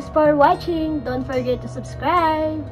Thanks for watching. Don't forget to subscribe.